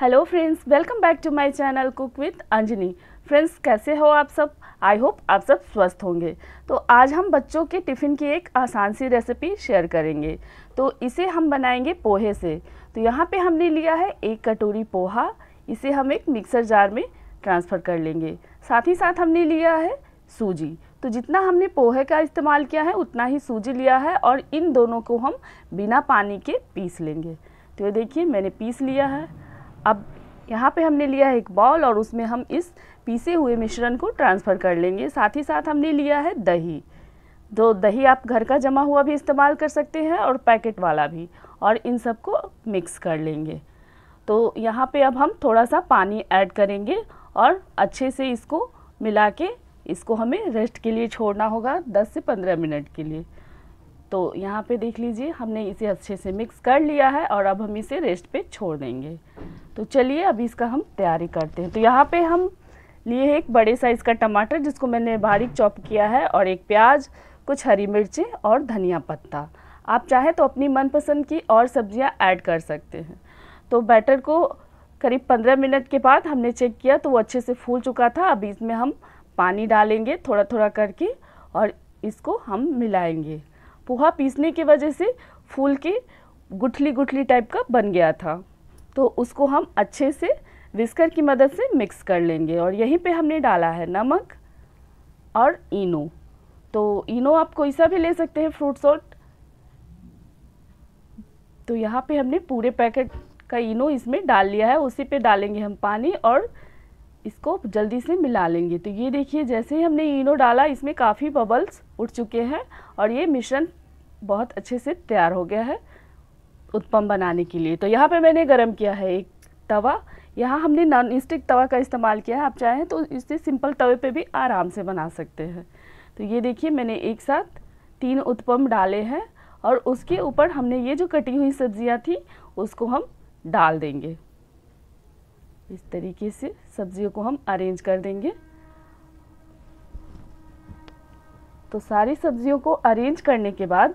Hello friends, welcome back to my channel cook with Anjani. Friends, कैसे हो आप सब? आई होप आप सब स्वस्थ होंगे। तो आज हम बच्चों के टिफ़िन की एक आसान सी रेसिपी शेयर करेंगे। तो इसे हम बनाएंगे पोहे से। तो यहाँ पे हमने लिया है 1 कटोरी पोहा। इसे हम एक मिक्सर जार में ट्रांसफ़र कर लेंगे। साथ ही साथ हमने लिया है सूजी। तो जितना हमने पोहे का इस्तेमाल किया है उतना ही सूजी लिया है और इन दोनों को हम बिना पानी के पीस लेंगे। तो ये देखिए, मैंने पीस लिया है। अब यहाँ पे हमने लिया है एक बाउल और उसमें हम इस पीसे हुए मिश्रण को ट्रांसफ़र कर लेंगे। साथ ही साथ हमने लिया है दही। तो दही आप घर का जमा हुआ भी इस्तेमाल कर सकते हैं और पैकेट वाला भी, और इन सब को मिक्स कर लेंगे। तो यहाँ पे अब हम थोड़ा सा पानी ऐड करेंगे और अच्छे से इसको मिला के इसको हमें रेस्ट के लिए छोड़ना होगा 10 से 15 मिनट के लिए। तो यहाँ पे देख लीजिए, हमने इसे अच्छे से मिक्स कर लिया है और अब हम इसे रेस्ट पे छोड़ देंगे। तो चलिए अब इसका हम तैयारी करते हैं। तो यहाँ पे हम लिए हैं एक बड़े साइज़ का टमाटर जिसको मैंने बारीक चॉप किया है, और एक प्याज, कुछ हरी मिर्चें और धनिया पत्ता। आप चाहे तो अपनी मनपसंद की और सब्जियाँ ऐड कर सकते हैं। तो बैटर को करीब 15 मिनट के बाद हमने चेक किया तो वो अच्छे से फूल चुका था। अब इसमें हम पानी डालेंगे थोड़ा थोड़ा करके और इसको हम मिलाएंगे। पोहा पीसने की वजह से फूल के गुठली गुठली टाइप का बन गया था, तो उसको हम अच्छे से विस्कर की मदद से मिक्स कर लेंगे। और यहीं पे हमने डाला है नमक और इनो। तो इनो आप कोई सा भी ले सकते हैं, फ्रूट सॉल्ट। तो यहाँ पे हमने पूरे पैकेट का इनो इसमें डाल लिया है। उसी पे डालेंगे हम पानी और इसको जल्दी से मिला लेंगे। तो ये देखिए, जैसे ही हमने इनो डाला इसमें काफ़ी बबल्स उठ चुके हैं और ये मिश्रण बहुत अच्छे से तैयार हो गया है उत्पम बनाने के लिए। तो यहाँ पे मैंने गरम किया है एक तवा। यहाँ हमने नॉन स्टिक तवा का इस्तेमाल किया है। आप चाहें तो इसे सिंपल तवे पे भी आराम से बना सकते हैं। तो ये देखिए, मैंने एक साथ 3 उत्पम डाले हैं और उसके ऊपर हमने ये जो कटी हुई सब्जियाँ थी उसको हम डाल देंगे। इस तरीके से सब्जियों को हम अरेंज कर देंगे। तो सारी सब्जियों को अरेंज करने के बाद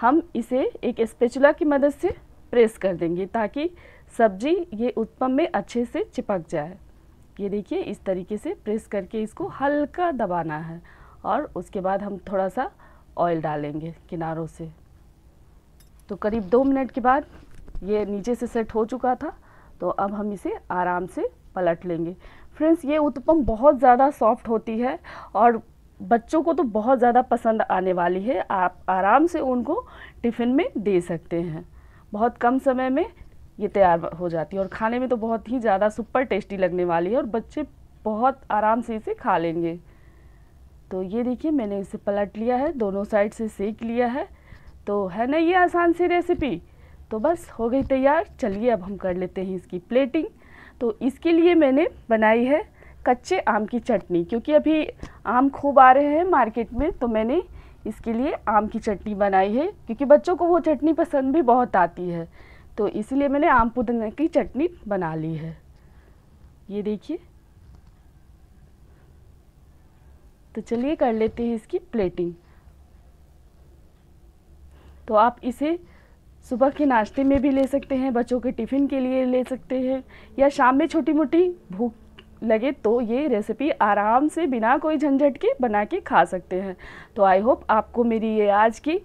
हम इसे एक स्पैचुला की मदद से प्रेस कर देंगे ताकि सब्जी ये उत्पम में अच्छे से चिपक जाए। ये देखिए, इस तरीके से प्रेस करके इसको हल्का दबाना है और उसके बाद हम थोड़ा सा ऑयल डालेंगे किनारों से। तो करीब 2 मिनट के बाद ये नीचे से सेट हो चुका था। तो अब हम इसे आराम से पलट लेंगे। फ्रेंड्स, ये उत्पम बहुत ज़्यादा सॉफ्ट होती है और बच्चों को तो बहुत ज़्यादा पसंद आने वाली है। आप आराम से उनको टिफ़िन में दे सकते हैं। बहुत कम समय में ये तैयार हो जाती है और खाने में तो बहुत ही ज़्यादा सुपर टेस्टी लगने वाली है और बच्चे बहुत आराम से इसे खा लेंगे। तो ये देखिए, मैंने इसे पलट लिया है, दोनों साइड से सेक लिया है। तो है ना ये आसान सी रेसिपी? तो बस हो गई तैयार। चलिए अब हम कर लेते हैं इसकी प्लेटिंग। तो इसके लिए मैंने बनाई है कच्चे आम की चटनी, क्योंकि अभी आम खूब आ रहे हैं मार्केट में। तो मैंने इसके लिए आम की चटनी बनाई है क्योंकि बच्चों को वो चटनी पसंद भी बहुत आती है। तो इसलिए मैंने आम पुदीने की चटनी बना ली है। ये देखिए, तो चलिए कर लेते हैं इसकी प्लेटिंग। तो आप इसे सुबह के नाश्ते में भी ले सकते हैं, बच्चों के टिफ़िन के लिए ले सकते हैं, या शाम में छोटी मोटी भूख लगे तो ये रेसिपी आराम से बिना कोई झंझट के बना के खा सकते हैं। तो आई होप आपको मेरी ये आज की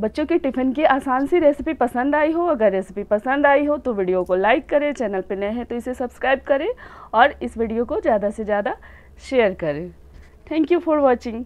बच्चों के टिफ़िन की आसान सी रेसिपी पसंद आई हो। अगर रेसिपी पसंद आई हो तो वीडियो को लाइक करें, चैनल पर नए हैं तो इसे सब्सक्राइब करें और इस वीडियो को ज़्यादा से ज़्यादा शेयर करें। Thank you for watching.